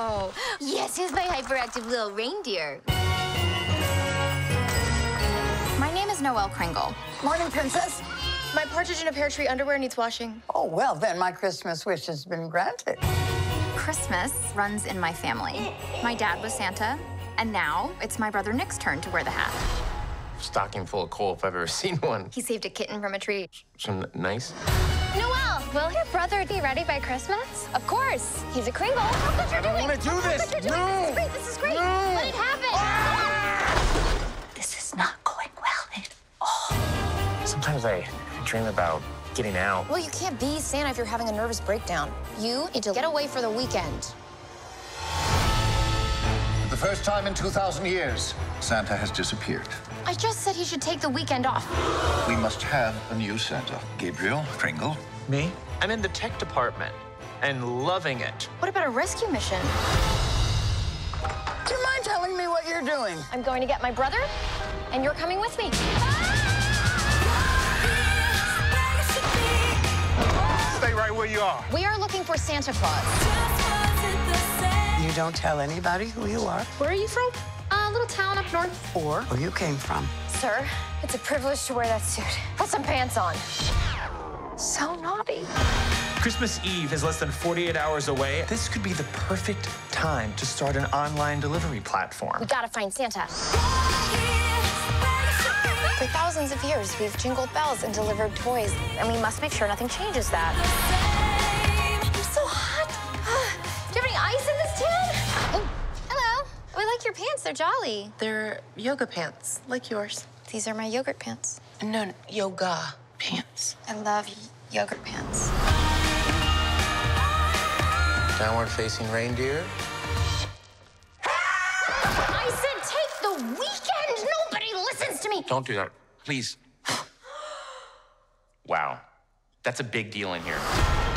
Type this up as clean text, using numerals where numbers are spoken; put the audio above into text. Oh. Yes, here's my hyperactive little reindeer. My name is Noelle Kringle. Morning, Princess. My partridge in a pear tree underwear needs washing. Oh, well, then my Christmas wish has been granted. Christmas runs in my family. My dad was Santa, and now it's my brother Nick's turn to wear the hat. Stocking full of coal if I've ever seen one. He saved a kitten from a tree. So nice. Noelle, will your brother be ready by Christmas? Of course. He's a Kringle. I don't want to do this. No. This is great. No. Let it happen. Ah! This is not going well at all. Sometimes I dream about getting out. Well, you can't be Santa if you're having a nervous breakdown. You need to get away for the weekend. For the first time in 2,000 years, Santa has disappeared. I just said he should take the weekend off. We must have a new Santa. Gabriel Kringle. Me? I'm in the tech department and loving it. What about a rescue mission? Do you mind telling me what you're doing? I'm going to get my brother, and you're coming with me. Stay right where you are. We are looking for Santa Claus. You don't tell anybody who you are? Where are you from? A little town up north. Or where you came from. Sir, it's a privilege to wear that suit. Put some pants on. So naughty. Christmas Eve is less than 48 hours away. This could be the perfect time to start an online delivery platform. We gotta find Santa. For thousands of years, we've jingled bells and delivered toys, and we must make sure nothing changes that. I'm so hot. Do you have any ice in this tin? Oh. Hello. Oh, I like your pants. They're jolly. They're yoga pants, like yours. These are my yogurt pants. No, yoga pants. I love yogurt pants. Downward-facing reindeer. I said take the weekend! Nobody listens to me! Don't do that, please. Wow. That's a big deal in here.